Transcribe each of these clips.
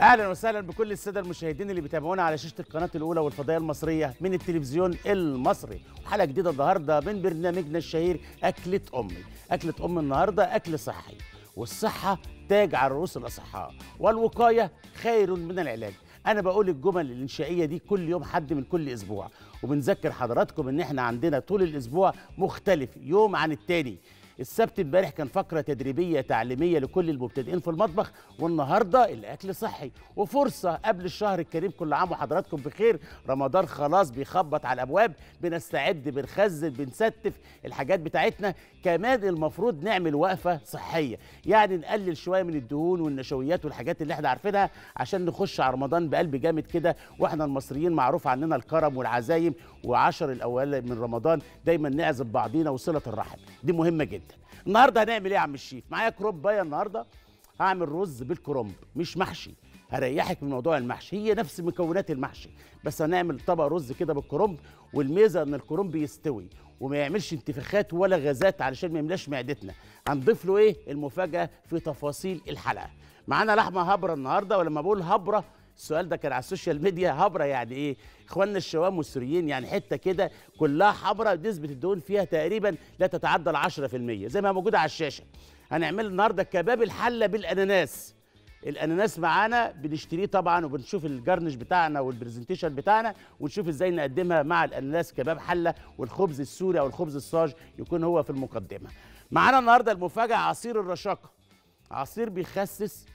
اهلا وسهلا بكل الساده المشاهدين اللي بيتابعونا على شاشه القناه الاولى والفضائيه المصريه من التلفزيون المصري. حلقه جديده النهارده من برنامجنا الشهير اكله امي. اكله امي النهارده اكل صحي، والصحه تاج على رؤوس الاصحاء، والوقايه خير من العلاج. انا بقول الجمل الانشائيه دي كل يوم حد من كل اسبوع، وبنذكر حضراتكم ان احنا عندنا طول الاسبوع مختلف يوم عن التاني. السبت امبارح كان فقرة تدريبية تعليمية لكل المبتدئين في المطبخ، والنهاردة الأكل صحي وفرصة قبل الشهر الكريم. كل عام وحضراتكم بخير. رمضان خلاص بيخبط على الأبواب، بنستعد بنخزن بنستف الحاجات بتاعتنا. كمان المفروض نعمل وقفة صحية، يعني نقلل شوية من الدهون والنشويات والحاجات اللي احنا عارفينها عشان نخش على رمضان بقلب جامد كده. واحنا المصريين معروف عننا الكرم والعزايم، وعشر الأوائل من رمضان دايما نعزم بعضينا، وصلة الرحم دي مهمة جدا. النهارده هنعمل ايه يا عم الشيف؟ معايا كروبايه النهارده، هعمل رز بالكرنب مش محشي، هريحك من موضوع المحشي، هي نفس مكونات المحشي بس هنعمل طبق رز كده بالكرنب. والميزه ان الكرنب يستوي وما يعملش انتفاخات ولا غازات علشان ما يملاش معدتنا. هنضيف له ايه؟ المفاجاه في تفاصيل الحلقه. معانا لحمه هبره النهارده، ولما بقول هبره السؤال ده كان على السوشيال ميديا، هبره يعني ايه؟ اخواننا الشوام والسوريين يعني حته كده كلها حمراء، نسبه الدهون فيها تقريبا لا تتعدى 10% زي ما موجوده على الشاشه. هنعمل النهارده كباب الحله بالاناناس. الاناناس معانا بنشتريه طبعا، وبنشوف الجرنش بتاعنا والبرزنتيشن بتاعنا، ونشوف ازاي نقدمها مع الاناناس كباب حله، والخبز السوري او الخبز الصاج يكون هو في المقدمه. معانا النهارده المفاجاه عصير الرشاقه. عصير بيخسس،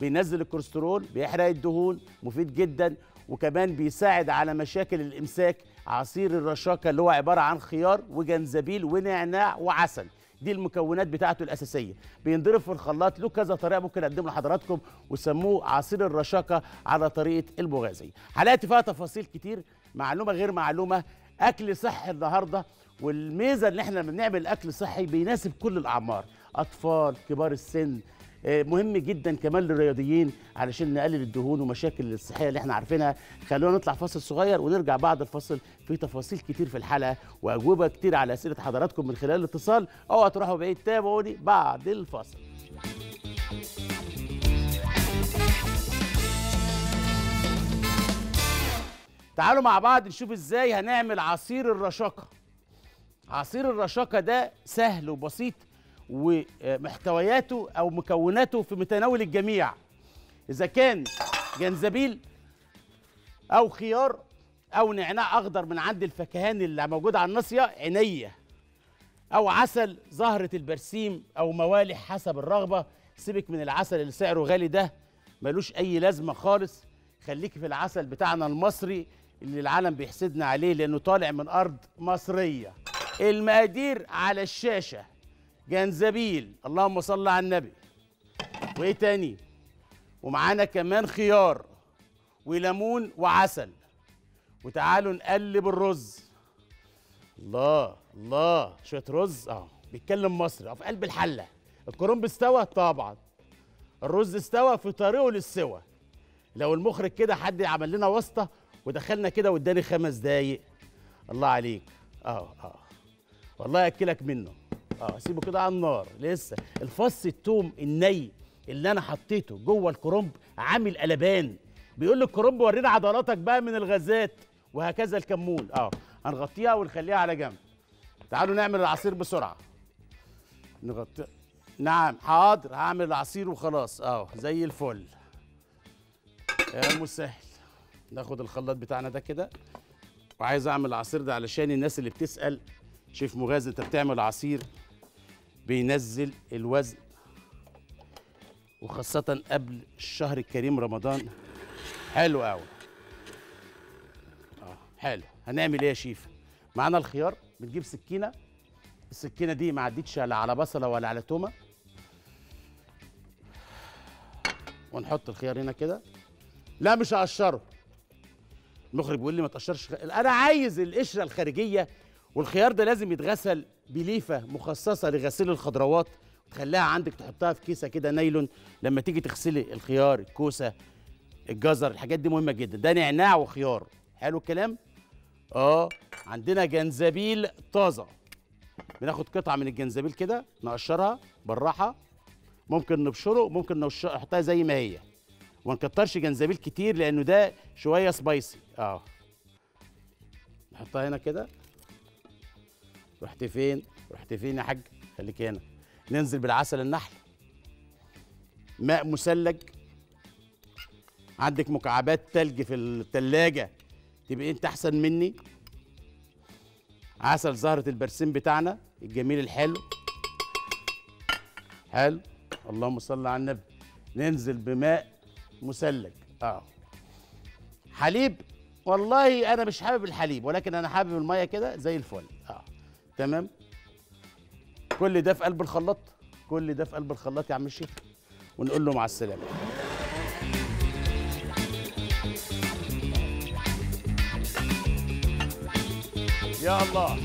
بينزل الكوليسترول، بيحرق الدهون، مفيد جدا، وكمان بيساعد على مشاكل الامساك. عصير الرشاقه اللي هو عباره عن خيار وجنزبيل ونعناع وعسل، دي المكونات بتاعته الاساسيه. بينضرب في الخلاط، له كذا طريقه ممكن اقدمه لحضراتكم، وسموه عصير الرشاقه على طريقه المغازي. حلقتي فيها تفاصيل كتير، معلومه غير معلومه، اكل صحي النهارده. والميزه ان احنا لما بنعمل اكل صحي بيناسب كل الاعمار، اطفال، كبار السن، مهم جدا كمان للرياضيين علشان نقلل الدهون ومشاكل الصحيه اللي احنا عارفينها. خلونا نطلع فاصل صغير ونرجع بعد الفاصل في تفاصيل كتير في الحلقه، واجوبه كتير على اسئله حضراتكم من خلال الاتصال. اوعوا تروحوا بعيد، تابعوني بعد الفاصل. تعالوا مع بعض نشوف ازاي هنعمل عصير الرشاقه. عصير الرشاقه ده سهل وبسيط، ومحتوياته أو مكوناته في متناول الجميع، إذا كان جنزبيل أو خيار أو نعناع أخضر من عند الفكهاني اللي موجود على الناصية عينية، أو عسل زهرة البرسيم أو موالح حسب الرغبة. سيبك من العسل اللي سعره غالي ده، ملوش أي لازمة خالص. خليك في العسل بتاعنا المصري اللي العالم بيحسدنا عليه لأنه طالع من أرض مصرية. المقادير على الشاشة. جنزبيل، اللهم صل على النبي، وايه تاني؟ ومعانا كمان خيار وليمون وعسل. وتعالوا نقلب الرز. الله الله، شويه رز بيتكلم مصري، في قلب الحله. الكرنب استوى طبعا، الرز استوى، في طريقه للسوى. لو المخرج كده حد عمل لنا واسطه ودخلنا كده واداني 5 دقايق، الله عليك، والله اكلك منه. سيبه كده على النار. لسه الفص التوم الني اللي انا حطيته جوه الكرنب عامل قلبان، بيقول الكرنب ورينا عضلاتك بقى من الغازات، وهكذا الكمون. هنغطيها ونخليها على جنب. تعالوا نعمل العصير بسرعه. نغطي. نعم حاضر، هعمل العصير وخلاص. زي الفل يا مسهل. ناخد الخلاط بتاعنا ده كده، وعايز اعمل العصير ده علشان الناس اللي بتسال شيف مغازي انت بتعمل عصير بينزل الوزن، وخاصة قبل الشهر الكريم رمضان، حلو قوي. حلو. هنعمل ايه يا شيف؟ معانا الخيار، بنجيب سكينة، السكينة دي ما عدتش لا على بصلة ولا على تومة، ونحط الخيار هنا كده. لا مش هقشره، المخرج بيقول لي ما تقشرش، انا عايز القشرة الخارجية. والخيار ده لازم يتغسل بليفه مخصصه لغسيل الخضروات، تخليها عندك، تحطها في كيسه كده نايلون لما تيجي تغسلي الخيار، الكوسه، الجزر، الحاجات دي مهمه جدا. ده نعناع وخيار، حلو الكلام. عندنا جنزبيل طازه، بناخد قطعه من الجنزبيل كده نقشرها بالراحه، ممكن نبشره، ممكن نحطها زي ما هي، وما نكترش جنزبيل كتير لانه ده شويه سبايسي. نحطها هنا كده. رحت فين؟ رحت فين يا حاج؟ خليك هنا. ننزل بالعسل النحل، ماء مثلج، عندك مكعبات تلج في الثلاجه تبقى انت احسن مني. عسل زهرة البرسيم بتاعنا الجميل الحلو. حلو، اللهم صل على النبي. ننزل بماء مثلج. حليب، والله انا مش حابب الحليب ولكن انا حابب الميه كده زي الفل. تمام. كل ده في قلب الخلاط، كل ده في قلب الخلاط يا عم الشيخ، ونقول له مع السلامه. يا الله،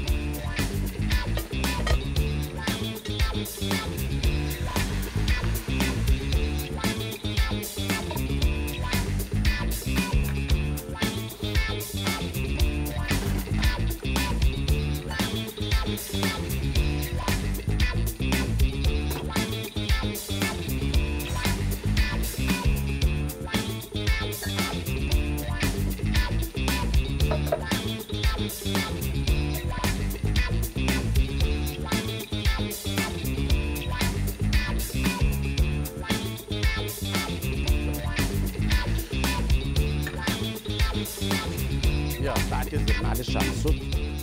معلش على الصوت،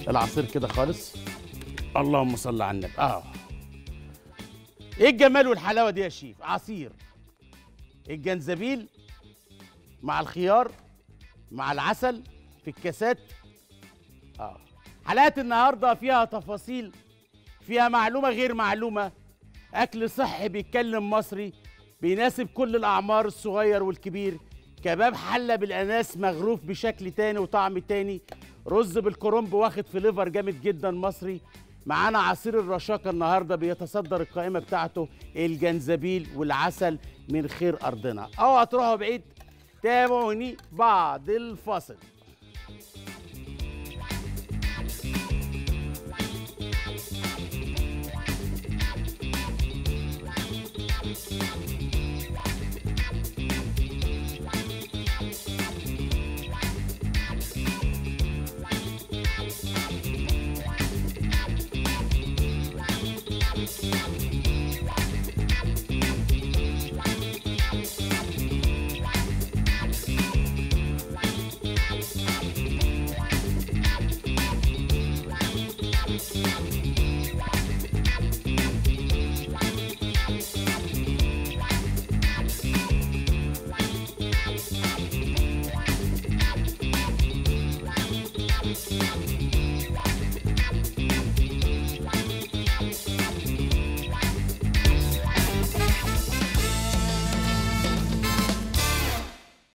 العصير كده خالص. اللهم صل على النبي. ايه الجمال والحلاوه دي يا شيف؟ عصير الجنزبيل مع الخيار مع العسل في الكاسات. حلقات النهارده فيها تفاصيل، فيها معلومه غير معلومه، اكل صحي بيتكلم مصري بيناسب كل الاعمار، الصغير والكبير، كباب حله بالاناناس مغروف بشكل تاني وطعم تاني، رز بالكرنب واخد فليفر جامد جدا مصري. معانا عصير الرشاقه النهارده بيتصدر القائمه بتاعته الجنزبيل والعسل من خير ارضنا. اوعى تروحوا بعيد، تابعوني بعد الفاصل.